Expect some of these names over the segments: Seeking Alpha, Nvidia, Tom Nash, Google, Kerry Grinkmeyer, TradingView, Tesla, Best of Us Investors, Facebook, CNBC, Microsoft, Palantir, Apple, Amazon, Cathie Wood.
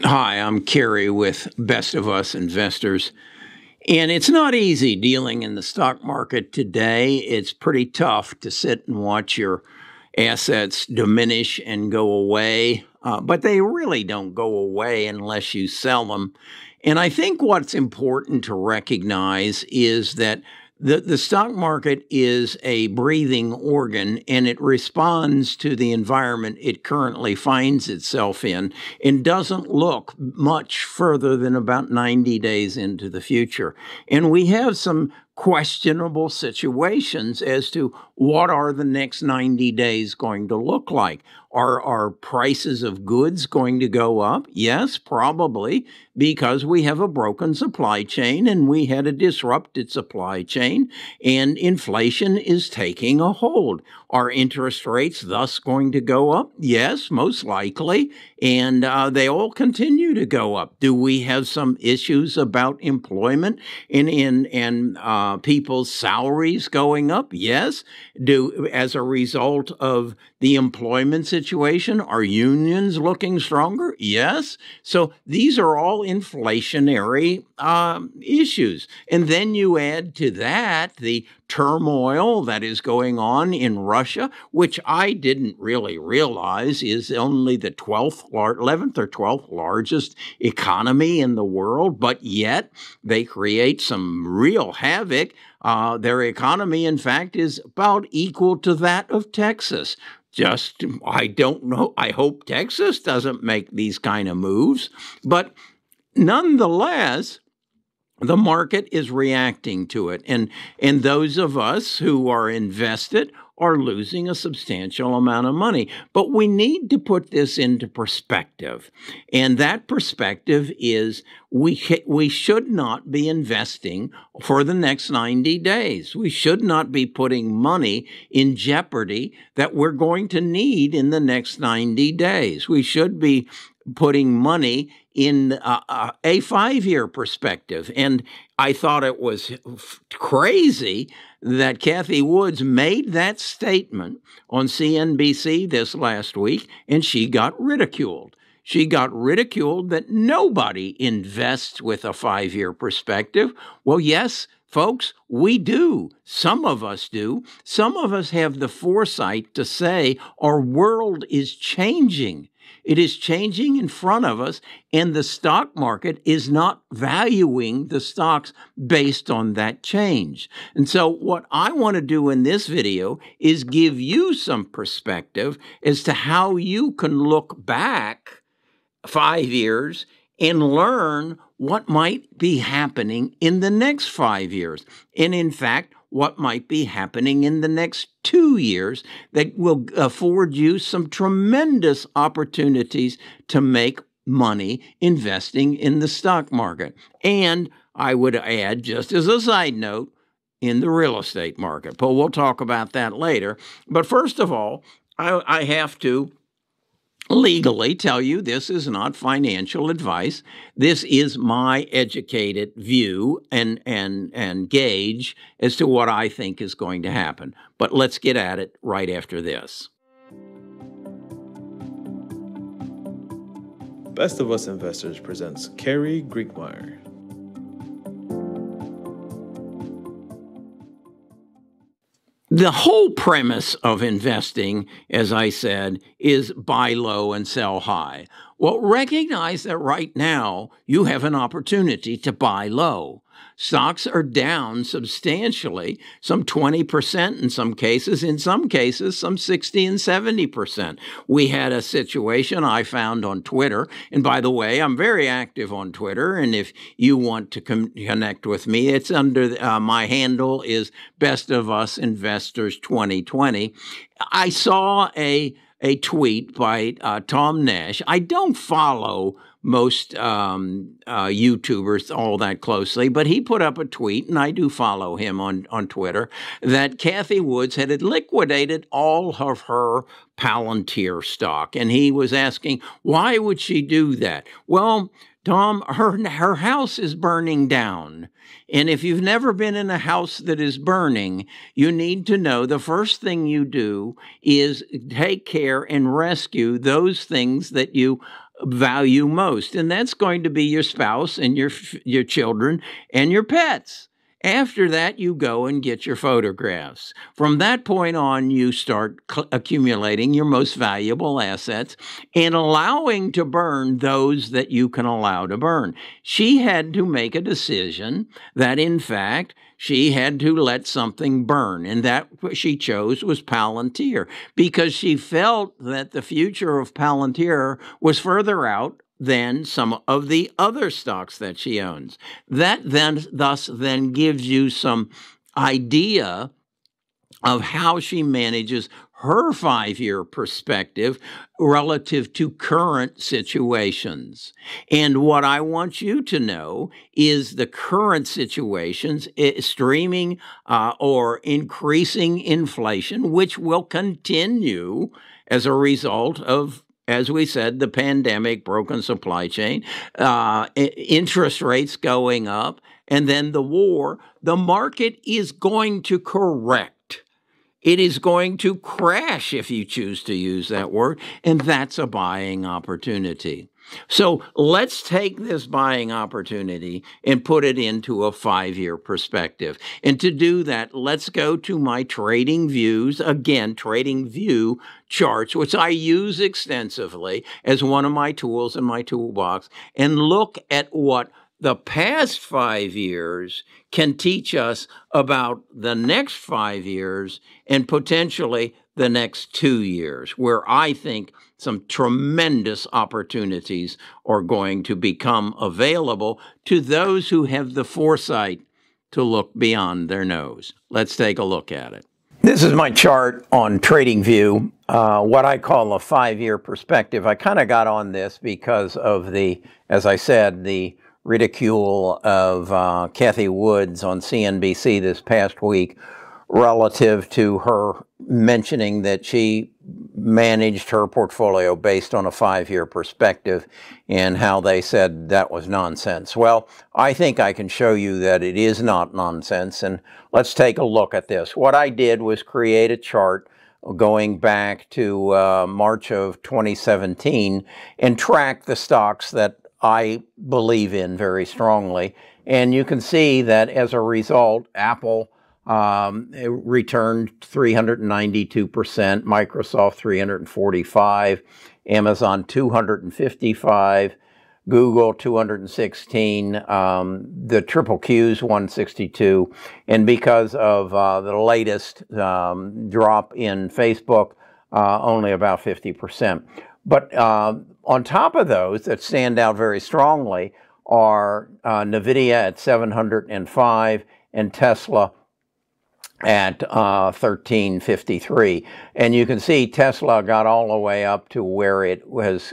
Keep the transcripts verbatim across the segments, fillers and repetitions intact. Hi, I'm Kerry with Best of Us Investors. And it's not easy dealing in the stock market today. It's pretty tough to sit and watch your assets diminish and go away. Uh, but they really don't go away unless you sell them. And I think what's important to recognize is that the, the stock market is a breathing organ, and it responds to the environment it currently finds itself in and doesn't look much further than about ninety days into the future. And we have some questionable situations as to what are the next ninety days going to look like. Are, are prices of goods going to go up? Yes, probably, because we have a broken supply chain and we had a disrupted supply chain, and inflation is taking a hold. Are interest rates thus going to go up? Yes, most likely, and uh, they all continue to go up. Do we have some issues about employment and in and uh, Uh, people's salaries going up? Yes. Do, as a result of the employment situation, are unions looking stronger? Yes. So these are all inflationary uh, issues. And then you add to that the turmoil that is going on in Russia, which I didn't really realize is only the twelfth, eleventh or twelfth largest economy in the world, but yet they create some real havoc. Uh, their economy, in fact, is about equal to that of Texas. Just, I don't know, I hope Texas doesn't make these kind of moves, but nonetheless, the market is reacting to it, and, and those of us who are invested are losing a substantial amount of money. But we need to put this into perspective, and that perspective is we, we should not be investing for the next ninety days. We should not be putting money in jeopardy that we're going to need in the next ninety days. We should be putting money in uh, a five-year perspective. And I thought it was crazy that Cathie Wood made that statement on C N B C this last week, and she got ridiculed. She got ridiculed that nobody invests with a five-year perspective. Well, yes, folks, we do. Some of us do. Some of us have the foresight to say our world is changing. It is changing in front of us, and the stock market is not valuing the stocks based on that change. And so what I want to do in this video is give you some perspective as to how you can look back five years and learn what might be happening in the next five years. And in fact, what might be happening in the next two years that will afford you some tremendous opportunities to make money investing in the stock market. And I would add, just as a side note, in the real estate market. But we'll talk about that later. But first of all, I, I have to legally tell you this is not financial advice. This is my educated view and, and, and gauge as to what I think is going to happen. But let's get at it right after this. Best of Us Investors presents Kerry Grinkmeyer. The whole premise of investing, as I said, is buy low and sell high. Well, recognize that right now you have an opportunity to buy low. Stocks are down substantially, some twenty percent in some cases, in some cases, some sixty and seventy percent. We had a situation I found on Twitter, and by the way, I'm very active on Twitter, and if you want to connect with me, it's under, uh, my handle is Best of Us Investors twenty twenty. I saw a a tweet by uh, Tom Nash. I don't follow most um, uh, YouTubers all that closely, but he put up a tweet, and I do follow him on, on Twitter, that Cathie Wood had liquidated all of her Palantir stock. And he was asking, why would she do that? Well, Tom, her, her house is burning down. And if you've never been in a house that is burning, you need to know the first thing you do is take care and rescue those things that you value most. And that's going to be your spouse and your, your children and your pets. After that, you go and get your photographs. From that point on, you start accumulating your most valuable assets and allowing to burn those that you can allow to burn. She had to make a decision that, in fact, she had to let something burn, and that what she chose was Palantir, because she felt that the future of Palantir was further out than some of the other stocks that she owns. That then, thus then gives you some idea of how she manages her five-year perspective relative to current situations. And what I want you to know is the current situations, streaming uh, or increasing inflation, which will continue as a result of, as we said, the pandemic, broken supply chain, uh, interest rates going up, and then the war, the market is going to correct. It is going to crash, if you choose to use that word, and that's a buying opportunity. So let's take this buying opportunity and put it into a five-year perspective. And to do that, let's go to my TradingViews, again, TradingView charts, which I use extensively as one of my tools in my toolbox, and look at what the past five years can teach us about the next five years and potentially the next two years, where I think some tremendous opportunities are going to become available to those who have the foresight to look beyond their nose. Let's take a look at it. This is my chart on TradingView, uh, what I call a five-year perspective. I kind of got on this because of the, as I said, the ridicule of uh, Cathie Wood on C N B C this past week relative to her mentioning that she managed her portfolio based on a five-year perspective and how they said that was nonsense. Well, I think I can show you that it is not nonsense, and let's take a look at this. What I did was create a chart going back to uh, March of twenty seventeen and track the stocks that I believe in very strongly. And you can see that as a result, Apple Um, it returned three hundred ninety-two percent, Microsoft three hundred forty-five, Amazon two hundred fifty-five, Google two hundred sixteen, um, the triple Qs one hundred sixty-two, and because of uh, the latest um, drop in Facebook, uh, only about fifty percent. But uh, on top of those that stand out very strongly are uh, Nvidia at seven hundred five and Tesla at uh, thirteen fifty-three. And you can see Tesla got all the way up to where it was,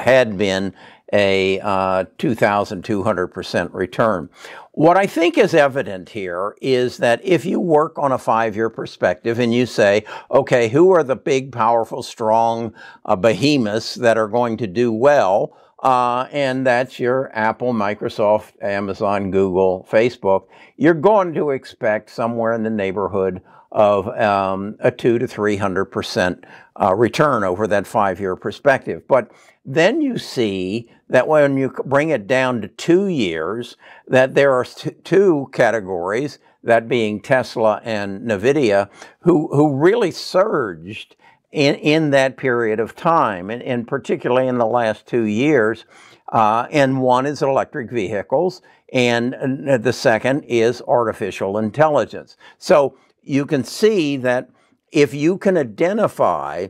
had been a uh, two thousand two hundred percent return. What I think is evident here is that if you work on a five-year perspective and you say, okay, who are the big, powerful, strong uh, behemoths that are going to do well? Uh, and that's your Apple, Microsoft, Amazon, Google, Facebook. You're going to expect somewhere in the neighborhood of um, a two to three hundred percent uh, return over that five-year perspective. But then you see that when you bring it down to two years, that there are two categories, that being Tesla and Nvidia, who who really surged In, in that period of time, and, and particularly in the last two years, uh, and one is electric vehicles, and, and the second is artificial intelligence. So you can see that if you can identify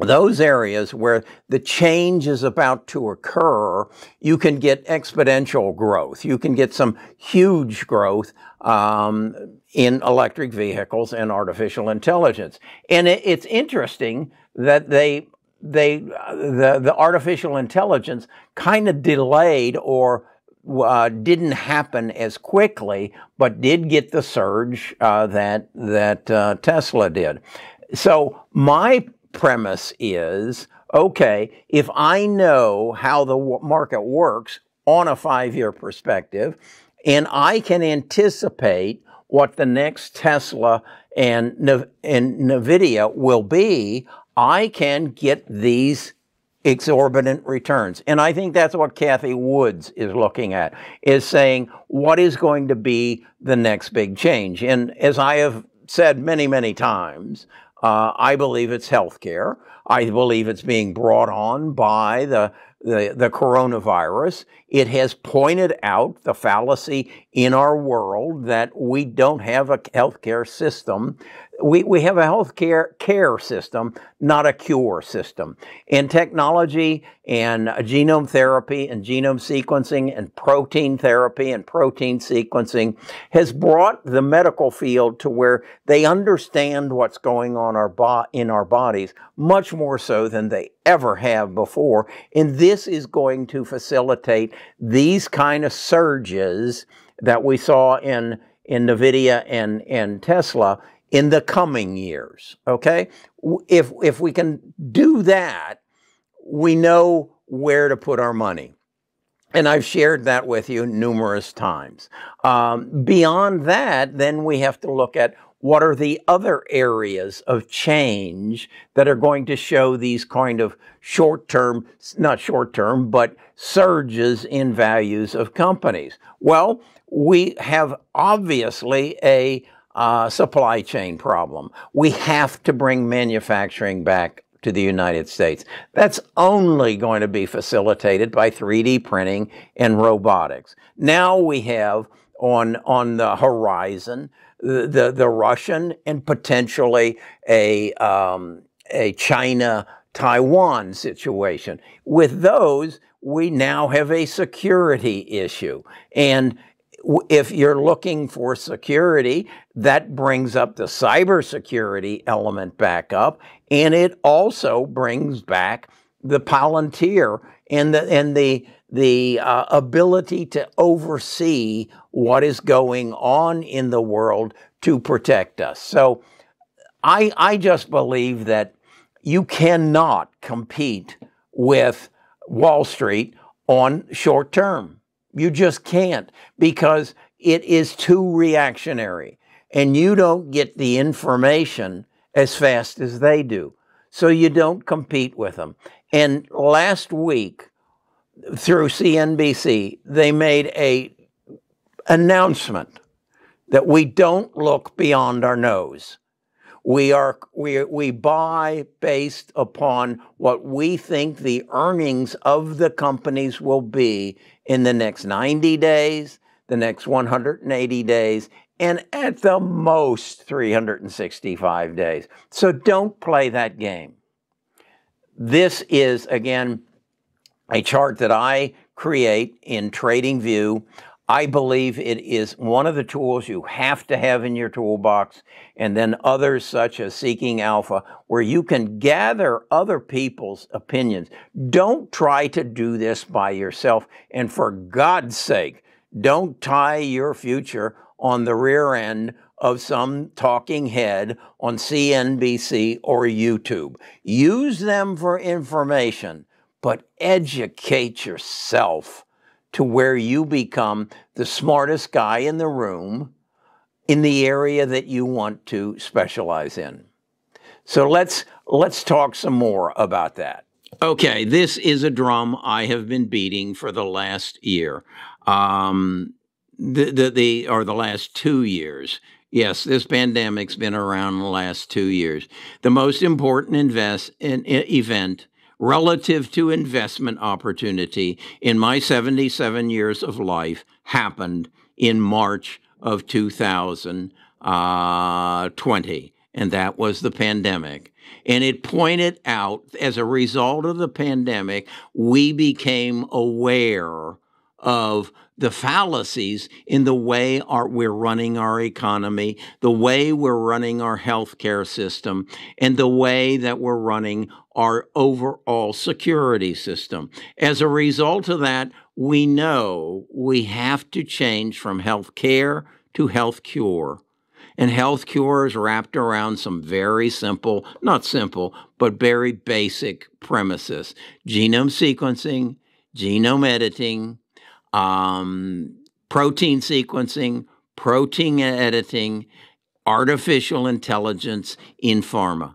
those areas where the change is about to occur, you can get exponential growth. You can get some huge growth um, in electric vehicles and artificial intelligence. And it, it's interesting that they, they, the, the artificial intelligence kind of delayed or Uh, didn't happen as quickly, but did get the surge uh, that, that uh, Tesla did. So my premise is, okay, if I know how the market works on a five-year perspective, and I can anticipate what the next Tesla and, and NVIDIA will be, I can get these exorbitant returns. And I think that's what Cathie Wood is looking at, is saying, what is going to be the next big change? And as I have said many, many times, uh, I believe it's healthcare. I believe it's being brought on by the, the, the coronavirus. It has pointed out the fallacy in our world that we don't have a healthcare system. We, we have a healthcare care system, not a cure system. And technology and genome therapy and genome sequencing and protein therapy and protein sequencing has brought the medical field to where they understand what's going on our bo in our bodies much more so than they ever have before. And this is going to facilitate these kind of surges that we saw in, in Nvidia and, and Tesla in the coming years, okay? If, if we can do that, we know where to put our money. And I've shared that with you numerous times. Um, beyond that, then we have to look at what are the other areas of change that are going to show these kind of short-term, not short-term, but surges in values of companies. Well, we have obviously a Uh, supply chain problem. We have to bring manufacturing back to the United States. That's only going to be facilitated by three D printing and robotics. Now we have on, on the horizon the, the, the Russian and potentially a, um, a China-Taiwan situation. With those, we now have a security issue. And if you're looking for security, that brings up the cybersecurity element back up, and it also brings back the Palantir and the and the the uh, ability to oversee what is going on in the world to protect us. So, I I just believe that you cannot compete with Wall Street on short term. You just can't, because it is too reactionary and you don't get the information as fast as they do. So you don't compete with them. And last week through C N B C, they made a announcement that we don't look beyond our nose. We are we we buy based upon what we think the earnings of the companies will be in the next ninety days, the next one hundred eighty days, and at the most three hundred sixty-five days. So don't play that game. This is, again, a chart that I create in TradingView. I believe it is one of the tools you have to have in your toolbox, and then others such as Seeking Alpha, where you can gather other people's opinions. Don't try to do this by yourself, and for God's sake, don't tie your future on the rear end of some talking head on C N B C or YouTube. Use them for information, but educate yourself to where you become the smartest guy in the room in the area that you want to specialize in. So let's, let's talk some more about that. Okay, this is a drum I have been beating for the last year, um, the, the, the, or the last two years. Yes, this pandemic's been around the last two years. The most important invest in, in, event relative to investment opportunity in my seventy-seven years of life happened in March of two thousand twenty, and that was the pandemic. And it pointed out, as a result of the pandemic, we became aware of the fallacies in the way our, we're running our economy, the way we're running our healthcare system, and the way that we're running our overall security system. As a result of that, we know we have to change from healthcare to health cure. And health cure is wrapped around some very simple, not simple, but very basic premises. Genome sequencing, genome editing, Um, protein sequencing, protein editing, artificial intelligence in pharma.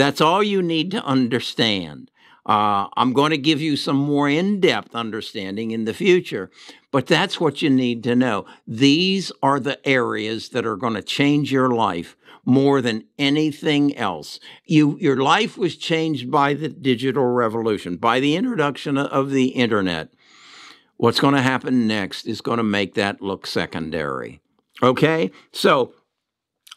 That's all you need to understand. Uh, I'm going to give you some more in-depth understanding in the future, but that's what you need to know. These are the areas that are going to change your life more than anything else. You, your life was changed by the digital revolution, by the introduction of the internet. What's going to happen next is going to make that look secondary. Okay, so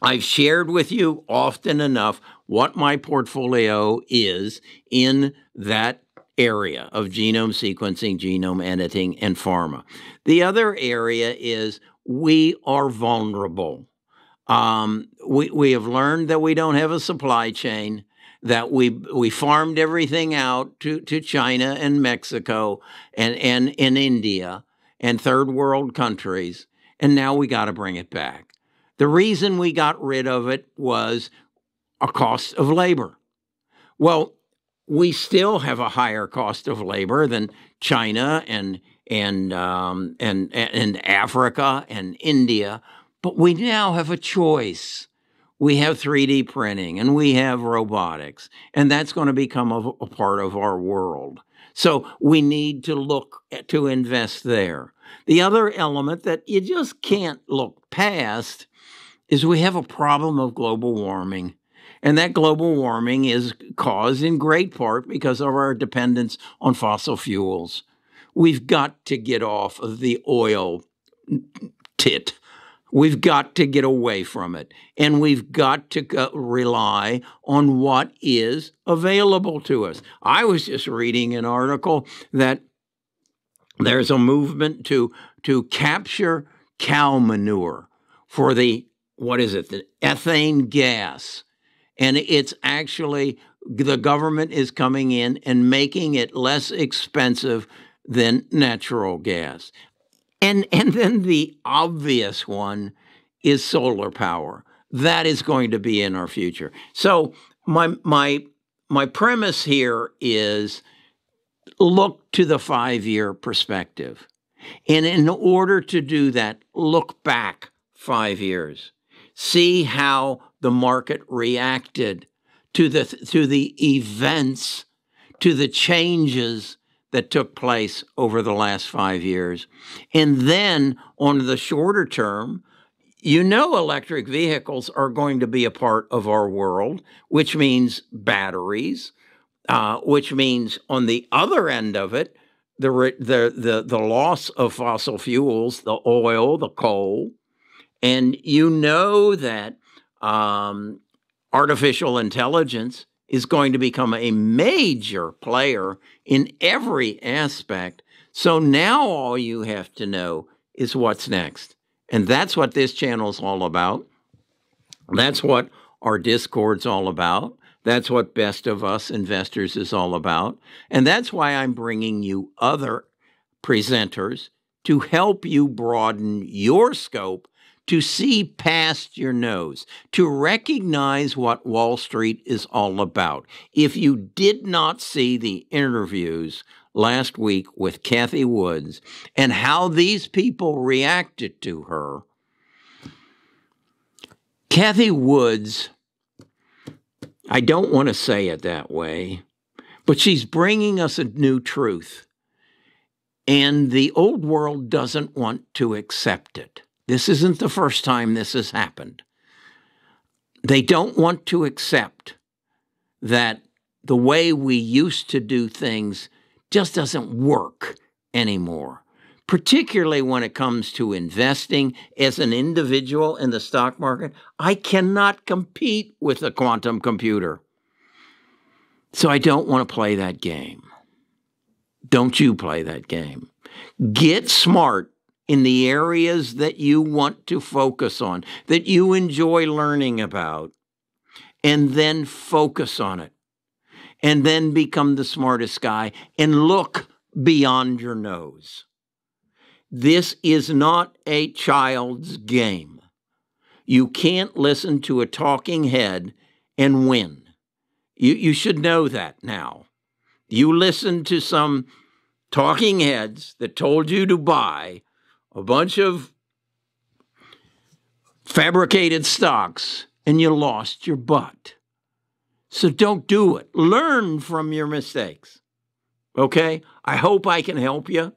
I've shared with you often enough what my portfolio is in that area of genome sequencing, genome editing, and pharma. The other area is we are vulnerable. Um, we, we have learned that we don't have a supply chain, that we, we farmed everything out to, to China and Mexico and, and, and India and third world countries, and now we got to bring it back. The reason we got rid of it was a cost of labor. Well, we still have a higher cost of labor than China and, and, um, and, and Africa and India, but we now have a choice. We have three D printing and we have robotics, and that's going to become a, a part of our world. So we need to look at, to invest there. The other element that you just can't look past is we have a problem of global warming. And that global warming is caused in great part because of our dependence on fossil fuels. We've got to get off of the oil tit. We've got to get away from it, and we've got to go rely on what is available to us. I was just reading an article that there's a movement to, to capture cow manure for the, what is it, the ethane gas. And it's actually, the government is coming in and making it less expensive than natural gas. And, and then the obvious one is solar power. That is going to be in our future. So my, my, my premise here is look to the five-year perspective. And in order to do that, look back five years. See how the market reacted to the, to the events, to the changes that took place over the last five years. And then on the shorter term, you know electric vehicles are going to be a part of our world, which means batteries, uh, which means on the other end of it, the, the, the, the loss of fossil fuels, the oil, the coal. And you know that um, artificial intelligence is going to become a major player in every aspect. So now all you have to know is what's next. And that's what this channel's all about. That's what our Discord's all about. That's what Best of Us Investors is all about. And that's why I'm bringing you other presenters to help you broaden your scope, to see past your nose, to recognize what Wall Street is all about. If you did not see the interviews last week with Cathie Wood and how these people reacted to her, Cathie Wood, I don't want to say it that way, but she's bringing us a new truth, and the old world doesn't want to accept it. This isn't the first time this has happened. They don't want to accept that the way we used to do things just doesn't work anymore, particularly when it comes to investing as an individual in the stock market. I cannot compete with a quantum computer. So I don't want to play that game. Don't you play that game. Get smart in the areas that you want to focus on, that you enjoy learning about, and then focus on it, and then become the smartest guy and look beyond your nose. This is not a child's game. You can't listen to a talking head and win. You, you should know that now. You listen to some talking heads that told you to buy a bunch of fabricated stocks, and you lost your butt. So don't do it. Learn from your mistakes. Okay? I hope I can help you.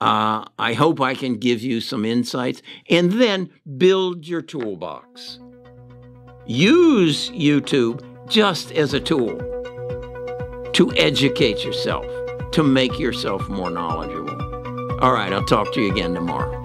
Uh, I hope I can give you some insights. And then build your toolbox. Use YouTube just as a tool to educate yourself, to make yourself more knowledgeable. All right, I'll talk to you again tomorrow.